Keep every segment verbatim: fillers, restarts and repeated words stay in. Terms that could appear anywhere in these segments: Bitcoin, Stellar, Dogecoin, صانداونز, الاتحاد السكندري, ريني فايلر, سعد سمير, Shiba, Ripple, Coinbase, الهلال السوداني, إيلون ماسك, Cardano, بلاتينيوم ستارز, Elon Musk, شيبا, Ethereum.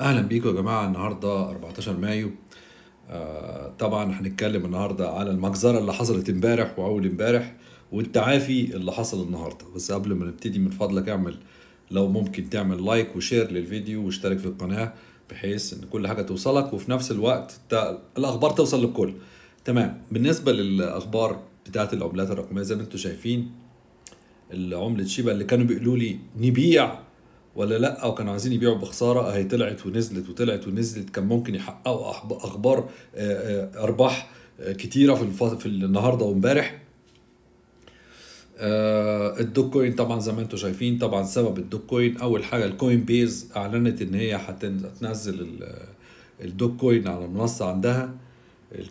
اهلا بيكم يا جماعه. النهارده أربعتاشر مايو. آه طبعا هنتكلم النهارده على المجزره اللي حصلت امبارح واول امبارح والتعافي اللي حصل النهارده. بس قبل ما نبتدي من فضلك اعمل لو ممكن تعمل لايك وشير للفيديو واشترك في القناه بحيث ان كل حاجه توصلك وفي نفس الوقت الاخبار توصل للكل. تمام، بالنسبه للاخبار بتاعت العملات الرقميه زي ما انتم شايفين العمله شيبا اللي كانوا بيقولوا لي نبيع ولا لا وكانوا عايزين يبيعوا بخساره اهي طلعت ونزلت وطلعت ونزلت. كان ممكن يحققوا اخبار ارباح كتيره في في النهارده وامبارح. الدوج كوين طبعا زي ما انتم شايفين طبعا سبب الدوج كوين اول حاجه الكوين بيز اعلنت ان هي هتنزل الدوج كوين على المنصه عندها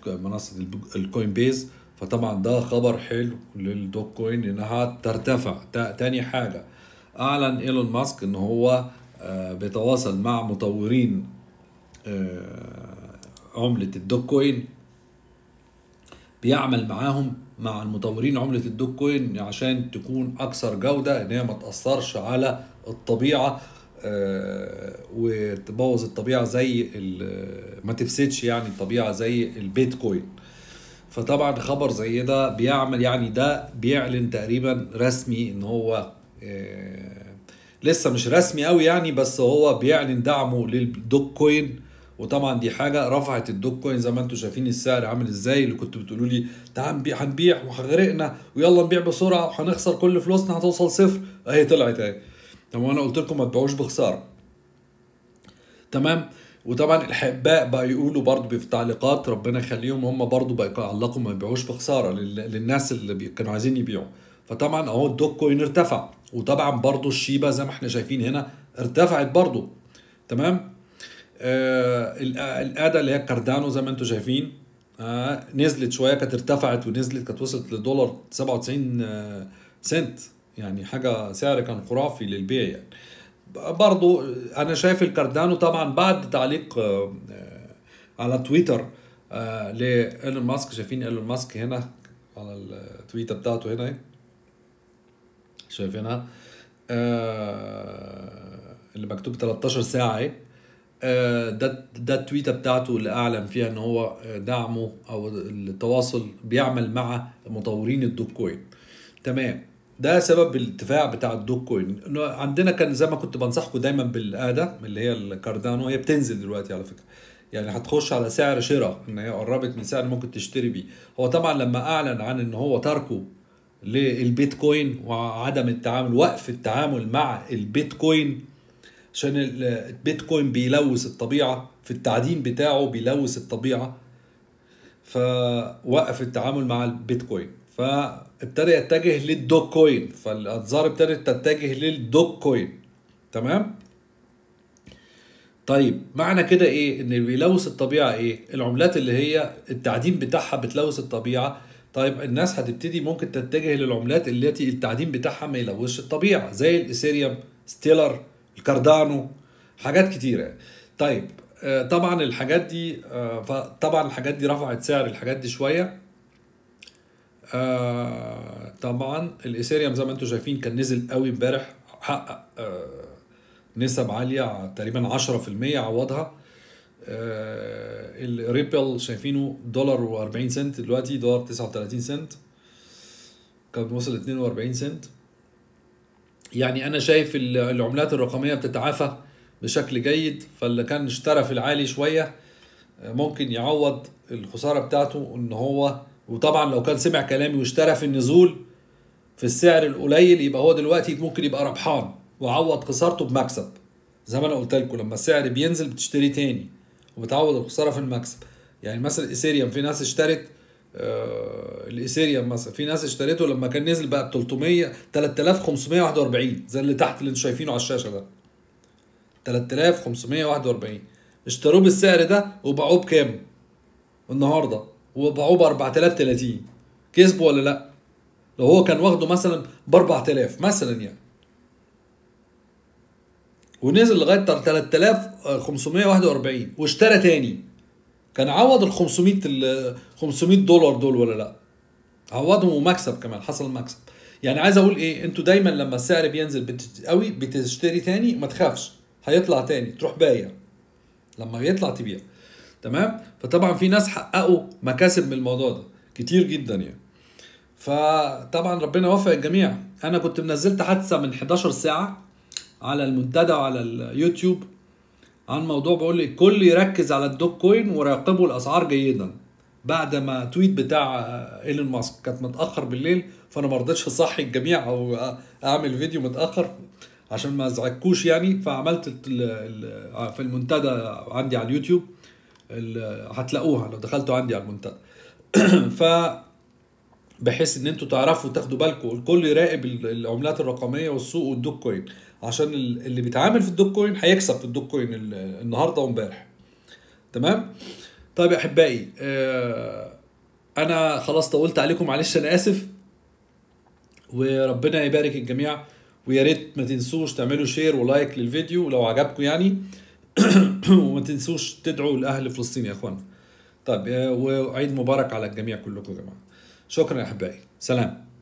منصه الكوين بيز، فطبعا ده خبر حلو للدوج كوين انها ترتفع. تاني حاجه اعلن ايلون ماسك ان هو بيتواصل مع مطورين عملة الدوج كوين، بيعمل معاهم مع المطورين عملة الدوج كوين عشان تكون اكثر جودة ان هي ما تأثرش على الطبيعة وتبوظ الطبيعة زي ما تفسدش يعني الطبيعة زي البيتكوين. فطبعا خبر زي ده بيعمل يعني ده بيعلن تقريبا رسمي ان هو لسه مش رسمي قوي يعني بس هو بيعلن دعمه للدوج كوين، وطبعا دي حاجه رفعت الدوج كوين زي ما انتم شايفين السعر عامل ازاي. اللي كنتوا بتقولوا لي تعال هنبيع وهغرقنا ويلا نبيع بسرعه وهنخسر كل فلوسنا هتوصل صفر اهي طلعت اهي. طب وانا قلت لكم ما تبيعوش بخساره. تمام، وطبعا الاحباء بقى يقولوا برضو في تعليقات ربنا يخليهم هم برضو بقى يعلقوا ما يبيعوش بخساره للناس اللي كانوا عايزين يبيعوا. فطبعا اهو الدوج كوين ارتفع، وطبعا برضو الشيبا زي ما احنا شايفين هنا ارتفعت برضو. تمام، آه الاداة اللي هي كاردانو زي ما انتم شايفين آه نزلت شويه، كانت ارتفعت ونزلت، كانت وصلت لدولار سبعة وتسعين آه سنت، يعني حاجه سعر كان خرافي للبيع يعني. برضو انا شايف الكاردانو طبعا بعد تعليق آه على تويتر آه لإيلون ماسك. شايفين إيلون ماسك هنا على التويتر بتاعته هنا ايه شايفينها آه اللي مكتوب تلتاشر ساعة اهي. ده ده التويته بتاعته اللي اعلن فيها ان هو دعمه او التواصل بيعمل مع مطورين الدوج كوين. تمام، ده سبب الارتفاع بتاع الدوج كوين. عندنا كان زي ما كنت بنصحكم دايما بالاداه اللي هي الكاردانو، هي بتنزل دلوقتي على فكره، يعني هتخش على سعر شراء ان هي قربت من سعر ممكن تشتري بيه. هو طبعا لما اعلن عن ان هو تركه للبيتكوين وعدم التعامل وقف التعامل مع البيتكوين عشان البيتكوين بيلوث الطبيعه في التعدين بتاعه، بيلوث الطبيعه، فوقف التعامل مع البيتكوين فابتدى يتجه للدوج كوين، فالانظار ابتدت تتجه للدوج كوين. تمام، طيب معنى كده ايه ان اللي بيلوث الطبيعه؟ ايه العملات اللي هي التعدين بتاعها بتلوث الطبيعه. طيب الناس هتبتدي ممكن تتجه للعملات التي التعدين بتاعها ما يلوثش الطبيعه زي الايثيريوم، ستيلر، الكاردانو، حاجات كتيره. طيب طبعا الحاجات دي طبعا الحاجات دي رفعت سعر الحاجات دي شويه. طبعا الايثيريوم زي ما انتم شايفين كان نزل قوي امبارح، حقق نسب عاليه تقريبا عشرة في المية عوضها. الريبل شايفينه دولار وأربعين سنت دلوقتي، دولار تسعة وتلاتين سنت، كان وصل اتنين وأربعين سنت. يعني انا شايف العملات الرقميه بتتعافى بشكل جيد، فاللي كان اشترى في العالي شويه ممكن يعوض الخساره بتاعته ان هو. وطبعا لو كان سمع كلامي واشترى في النزول في السعر القليل يبقى هو دلوقتي ممكن يبقى ربحان وعوض خسارته بمكسب. زي ما انا قلت لكم لما السعر بينزل بتشتري تاني وبتعوض الخساره في المكسب. يعني مثلا الايثيريوم في ناس اشترت آه الايثيريوم مثلا في ناس اشتريته لما كان نزل بقى ب تلتمية تلاتة آلاف وخمسمية وواحد وأربعين زي اللي تحت اللي انتوا شايفينه على الشاشه ده تلاتة آلاف وخمسمية وواحد وأربعين، اشتروه بالسعر ده وباعوه بكام؟ النهارده وباعوه ب أربعة آلاف وتلاتين. كسبوا ولا لا؟ لو هو كان واخده مثلا ب أربعة آلاف مثلا يعني ونزل لغايه تلاتة آلاف وخمسمية وواحد وأربعين واشترى تاني كان عوض ال خمسمية دولار دول ولا لا؟ عوضهم ومكسب كمان، حصل مكسب. يعني عايز اقول ايه؟ انتوا دايما لما السعر بينزل قوي بتشتري تاني، ما تخافش هيطلع تاني تروح بايع. لما بيطلع تبيع. تمام؟ فطبعا في ناس حققوا مكاسب من الموضوع ده كتير جدا يعني. فطبعا ربنا وفق الجميع. انا كنت منزلت حادثه من حداشر ساعه على المنتدى وعلى اليوتيوب عن موضوع بقول الكل يركز على الدوج كوين وراقبوا الاسعار جيدا، بعد ما تويت بتاع ايلون ماسك كانت متاخر بالليل، فانا ما رضيتش اصحي الجميع او اعمل فيديو متاخر عشان ما ازعجكوش يعني. فعملت في المنتدى عندي على اليوتيوب، هتلاقوها لو دخلتوا عندي على المنتدى ف بحيث ان انتوا تعرفوا تاخدوا بالكم، الكل يراقب العملات الرقميه والسوق والدوج كوين، عشان اللي بيتعامل في الدوج كوين هيكسب في الدوج كوين النهارده وامبارح. تمام؟ طيب يا احبائي، آه انا خلاص طولت عليكم، معلش انا اسف، وربنا يبارك الجميع، ويا ريت ما تنسوش تعملوا شير ولايك للفيديو لو عجبكم يعني وما تنسوش تدعوا لاهل فلسطين يا اخوانا. طيب، وعيد مبارك على الجميع كلكم يا جماعه. شكرا يا احبائي، سلام.